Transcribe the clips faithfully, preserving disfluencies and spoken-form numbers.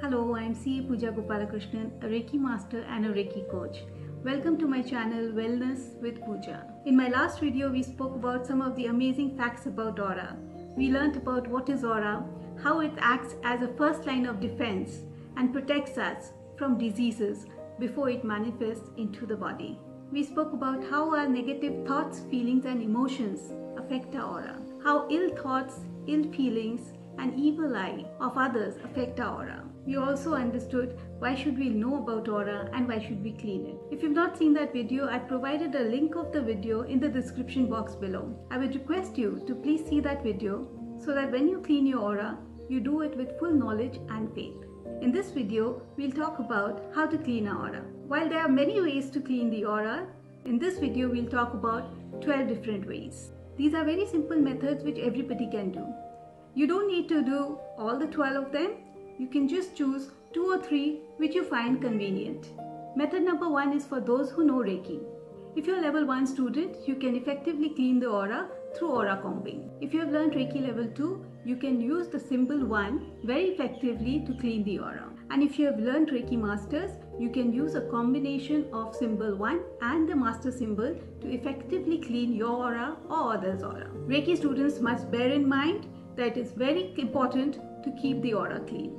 Hello, I am C A Pooja Gopalakrishnan, a Reiki master and a Reiki coach. Welcome to my channel Wellness with Pooja. In my last video, we spoke about some of the amazing facts about aura. We learnt about what is aura, how it acts as a first line of defense and protects us from diseases before it manifests into the body. We spoke about how our negative thoughts, feelings and emotions affect our aura. How ill thoughts, ill feelings and evil eye of others affect our aura. We also understood why should we know about aura and why should we clean it. If you've not seen that video, I've provided a link of the video in the description box below. I would request you to please see that video so that when you clean your aura, you do it with full knowledge and faith. In this video, we'll talk about how to clean our aura. While there are many ways to clean the aura, in this video we'll talk about twelve different ways. These are very simple methods which everybody can do. You don't need to do all the twelve of them. You can just choose two or three which you find convenient. Method number one is for those who know Reiki. If you're a level one student, you can effectively clean the aura through aura combing. If you have learned Reiki level two, you can use the symbol one very effectively to clean the aura. And if you have learned Reiki masters, you can use a combination of symbol one and the master symbol to effectively clean your aura or others' aura. Reiki students must bear in mind that it is very important to keep the aura clean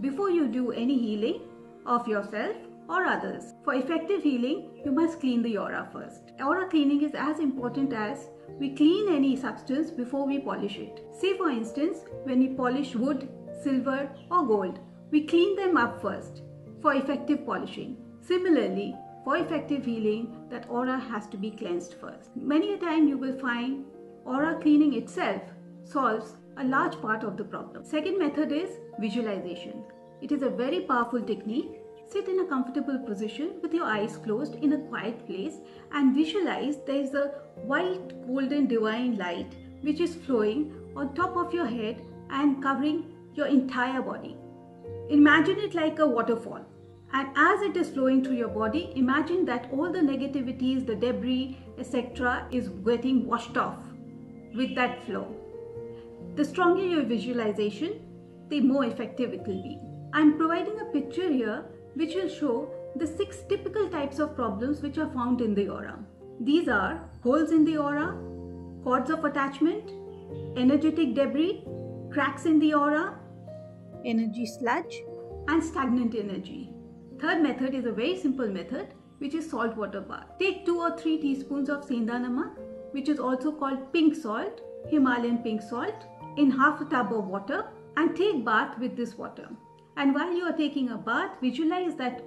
before you do any healing of yourself or others. For effective healing, you must clean the aura first. Aura cleaning is as important as we clean any substance before we polish it. Say for instance, when we polish wood, silver or gold, we clean them up first for effective polishing. Similarly, for effective healing, that aura has to be cleansed first. Many a time you will find aura cleaning itself solves a large part of the problem. Second method is visualization. It is a very powerful technique. Sit in a comfortable position with your eyes closed in a quiet place and visualize there is a white, golden, divine light which is flowing on top of your head and covering your entire body. Imagine it like a waterfall, and as it is flowing through your body, imagine that all the negativities, the debris, et cetera is getting washed off with that flow. The stronger your visualization, the more effective it will be. I am providing a picture here which will show the six typical types of problems which are found in the aura. These are holes in the aura, cords of attachment, energetic debris, cracks in the aura, energy sludge, and stagnant energy. Third method is a very simple method which is salt water bath. Take two or three teaspoons of sendha namak, which is also called pink salt, Himalayan pink salt, in half a tub of water and take bath with this water. And while you are taking a bath, visualize that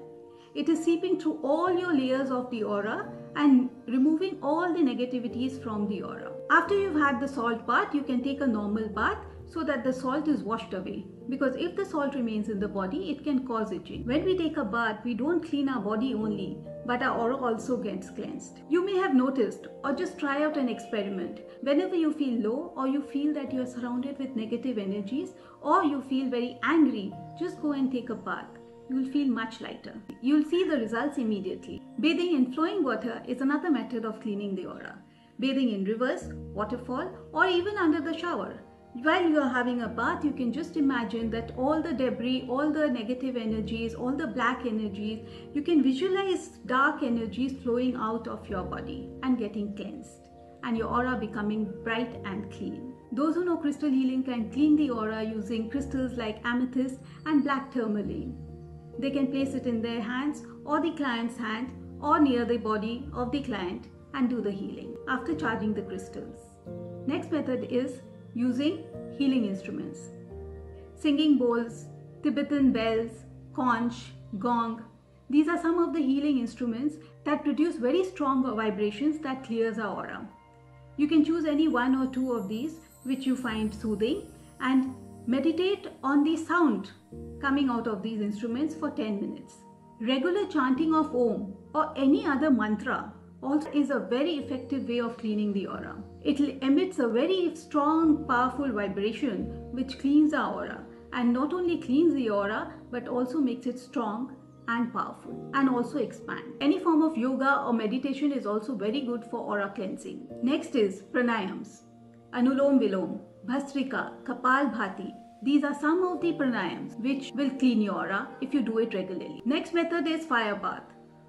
it is seeping through all your layers of the aura and removing all the negativities from the aura. After you've had the salt bath, you can take a normal bath so that the salt is washed away, because if the salt remains in the body, it can cause itching. When we take a bath, we don't clean our body only, but our aura also gets cleansed. You may have noticed, or just try out an experiment. Whenever you feel low, or you feel that you are surrounded with negative energies, or you feel very angry, just go and take a bath. You will feel much lighter. You will see the results immediately. Bathing in flowing water is another method of cleaning the aura. Bathing in rivers, waterfall, or even under the shower. While you are having a bath, you can just imagine that all the debris, all the negative energies, all the black energies, you can visualize dark energies flowing out of your body and getting cleansed, and your aura becoming bright and clean. Those who know crystal healing can clean the aura using crystals like amethyst and black tourmaline. They can place it in their hands or the client's hand or near the body of the client and do the healing after charging the crystals. Next method is using healing instruments. Singing bowls, Tibetan bells, conch, gong. These are some of the healing instruments that produce very strong vibrations that clears our aura. You can choose any one or two of these which you find soothing and meditate on the sound coming out of these instruments for ten minutes. Regular chanting of Om or any other mantra also is a very effective way of cleaning the aura. It emits a very strong, powerful vibration which cleans our aura, and not only cleans the aura but also makes it strong and powerful and also expand. Any form of yoga or meditation is also very good for aura cleansing. Next is pranayams. anulom vilom, bhastrika, kapal bhati. These are some of the pranayams which will clean your aura if you do it regularly. Next method is fire bath.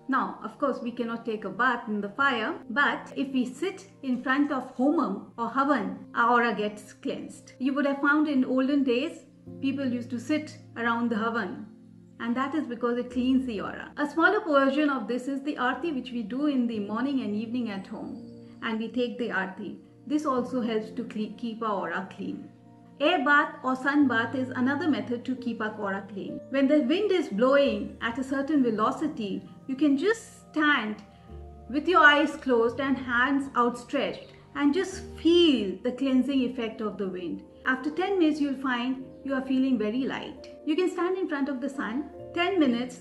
Now, of course, we cannot take a bath in the fire, but if we sit in front of homam or havan, our aura gets cleansed. You would have found in olden days, people used to sit around the havan, and that is because it cleans the aura. A smaller version of this is the aarti, which we do in the morning and evening at home, and we take the aarti. This also helps to keep our aura clean. Air bath or sun bath is another method to keep our aura clean. When the wind is blowing at a certain velocity, you can just stand with your eyes closed and hands outstretched and just feel the cleansing effect of the wind. After ten minutes, you'll find you are feeling very light. You can stand in front of the sun ten minutes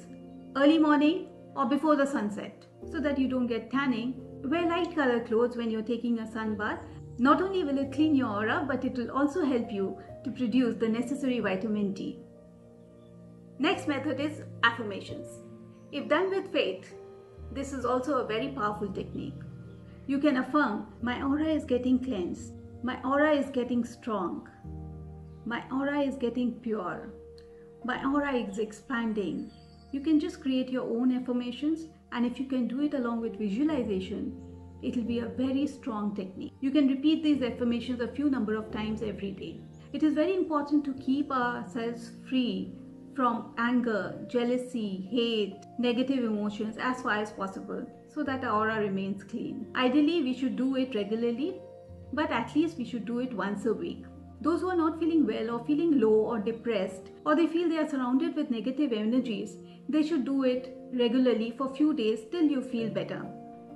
early morning or before the sunset so that you don't get tanning. Wear light color clothes when you're taking a sun bath. Not only will it clean your aura, but it will also help you to produce the necessary vitamin D. Next method is affirmations. If done with faith, this is also a very powerful technique. You can affirm, my aura is getting cleansed, my aura is getting strong, my aura is getting pure, my aura is expanding. You can just create your own affirmations, and if you can do it along with visualization, it will be a very strong technique. You can repeat these affirmations a few number of times every day. It is very important to keep ourselves free from anger, jealousy, hate, negative emotions as far as possible so that our aura remains clean. Ideally, we should do it regularly, but at least we should do it once a week. Those who are not feeling well or feeling low or depressed, or they feel they are surrounded with negative energies, they should do it regularly for a few days till you feel better.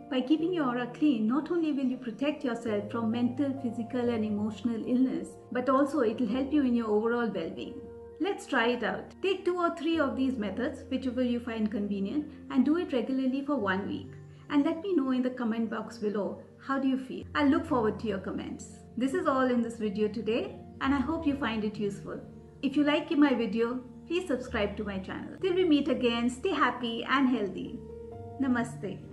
By keeping your aura clean, not only will you protect yourself from mental, physical and emotional illness, but also it will help you in your overall well-being. Let's try it out. Take two or three of these methods, whichever you find convenient, and do it regularly for one week. And let me know in the comment box below, how do you feel? I look forward to your comments. This is all in this video today, and I hope you find it useful. If you like my video, please subscribe to my channel. Till we meet again, stay happy and healthy. Namaste.